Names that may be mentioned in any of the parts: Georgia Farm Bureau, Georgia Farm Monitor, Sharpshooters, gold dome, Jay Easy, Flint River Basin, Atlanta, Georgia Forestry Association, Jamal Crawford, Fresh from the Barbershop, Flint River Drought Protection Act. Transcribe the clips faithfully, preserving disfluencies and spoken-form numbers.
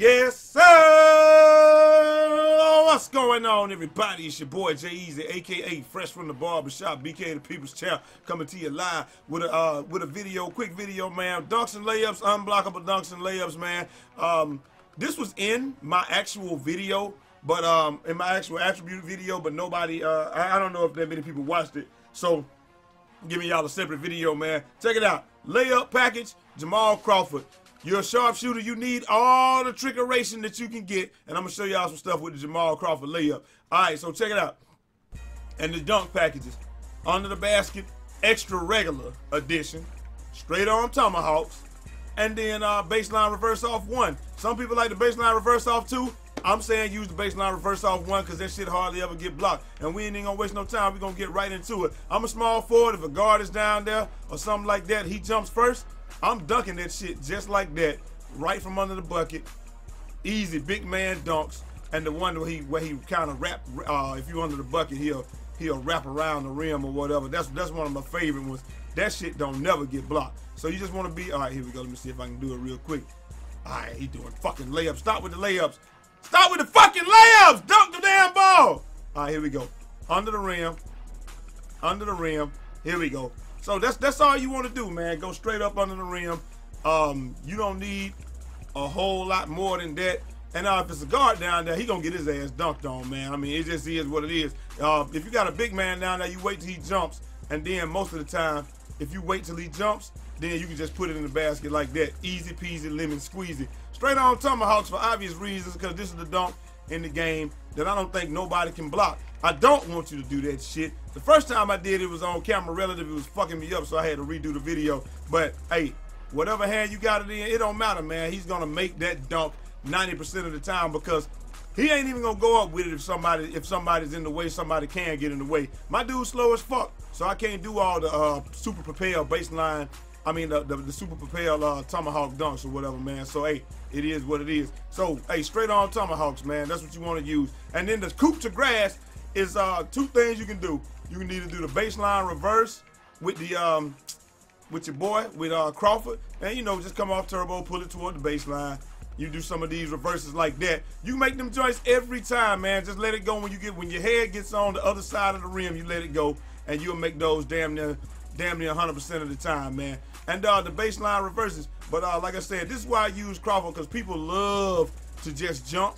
Yes, sir! Oh, what's going on, everybody? It's your boy, Jay Easy, a k a. Fresh from the Barbershop, B K the People's Champ, coming to you live with a, uh, with a video, quick video, man. Dunks and layups, unblockable dunks and layups, man. Um, this was in my actual video, but um, in my actual attribute video, but nobody, uh, I, I don't know if that many people watched it, so give me y'all a separate video, man. Check it out. Layup package, Jamal Crawford. You're a sharpshooter. You need all the trickeration that you can get. And I'm going to show y'all some stuff with the Jamal Crawford layup. All right, so check it out. And the dunk packages. Under the basket, extra regular edition, straight arm tomahawks, and then uh, baseline reverse off one. Some people like the baseline reverse off two. I'm saying use the baseline reverse off one because that shit hardly ever get blocked. And we ain't even going to waste no time. We're going to get right into it. I'm a small forward. If a guard is down there or something like that, he jumps first. I'm dunking that shit just like that, right from under the bucket. Easy, big man dunks. And the one where he where he kind of wrap, uh, if you're under the bucket, he'll he'll wrap around the rim or whatever. That's that's one of my favorite ones. That shit don't never get blocked. So you just want to be, all right, here we go. Let me see if I can do it real quick. All right, he doing fucking layups. Stop with the layups. Stop with the fucking layups. Dunk the damn ball. All right, here we go. Under the rim. Under the rim. Here we go. So that's that's all you want to do, man. Go straight up under the rim. Um, you don't need a whole lot more than that. And uh, if it's a guard down there, he gonna get his ass dunked on, man. I mean, it just is what it is. Uh, if you got a big man down there, you wait till he jumps, and then most of the time, if you wait till he jumps, then you can just put it in the basket like that, easy peasy, lemon squeezy. Straight on tomahawks for obvious reasons, because this is the dunk in the game that I don't think nobody can block. I don't want you to do that shit. The first time I did it was on camera relative. It was fucking me up, so I had to redo the video. But, hey, whatever hand you got it in, it don't matter, man. He's going to make that dunk ninety percent of the time because he ain't even going to go up with it if somebody if somebody's in the way, somebody can get in the way. My dude's slow as fuck, so I can't do all the uh, super propel baseline. I mean, the, the, the super propel uh, tomahawk dunks or whatever, man. So, hey, it is what it is. So, hey, straight on tomahawks, man. That's what you want to use. And then the coup to grass is uh, two things you can do. You can either do the baseline reverse with the um, with your boy, with uh, Crawford. And, you know, just come off turbo, pull it toward the baseline. You do some of these reverses like that. You make them joints every time, man. Just let it go when you get when your head gets on the other side of the rim, you let it go. And you'll make those damn near damn near one hundred percent of the time, man. And uh, the baseline reverses. But uh, like I said, this is why I use Crawford, because people love to just jump.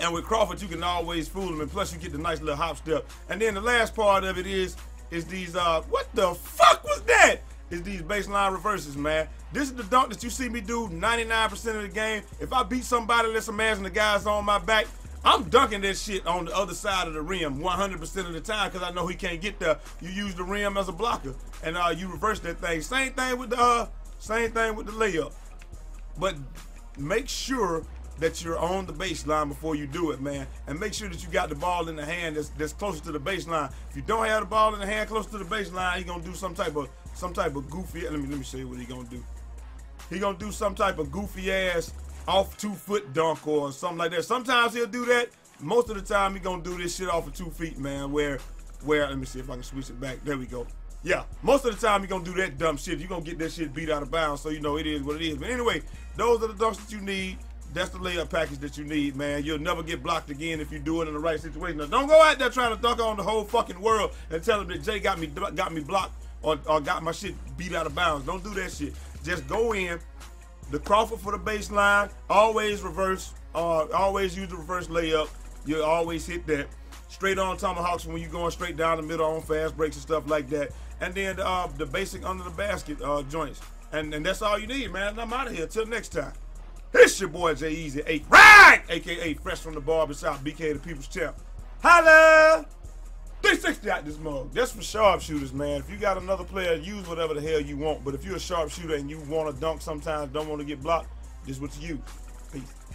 And with Crawford, you can always fool him, and plus you get the nice little hop step. And then the last part of it is, is these, uh, what the fuck was that? Is these baseline reverses, man. This is the dunk that you see me do ninety-nine percent of the game. If I beat somebody, let's imagine the guy's on my back, I'm dunking that shit on the other side of the rim one hundred percent of the time because I know he can't get there. You use the rim as a blocker, and uh, you reverse that thing. Same thing with the, uh, same thing with the layup. But make sure that you're on the baseline before you do it, man. And make sure that you got the ball in the hand that's, that's closer to the baseline. If you don't have the ball in the hand closer to the baseline, he's gonna do some type of some type of goofy. Let me let me show you what he's gonna do. He's gonna do some type of goofy ass off two foot dunk or something like that. Sometimes he'll do that. Most of the time he's gonna do this shit off of two feet, man. Where where let me see if I can switch it back. There we go. Yeah, most of the time you're going to do that dumb shit. You're going to get that shit beat out of bounds, so you know it is what it is. But anyway, those are the dunks that you need. That's the layup package that you need, man. You'll never get blocked again if you do it in the right situation. Now, don't go out there trying to dunk on the whole fucking world and tell them that Jay got me got me blocked or, or got my shit beat out of bounds. Don't do that shit. Just go in. The Crawford for the baseline. Always reverse. Uh, always use the reverse layup. You'll always hit that. Straight on tomahawks when you're going straight down the middle on fast breaks and stuff like that. And then uh, the basic under the basket uh, joints. And, and that's all you need, man. I'm out of here. Till next time. It's your boy Jay Easy, a right, A K A Fresh from the Barbershop, B K the People's Champ. Holla! three sixty out this mug. That's for sharpshooters, man. If you got another player, use whatever the hell you want. But if you're a sharpshooter and you want to dunk sometimes, don't want to get blocked, this is what you use. Peace.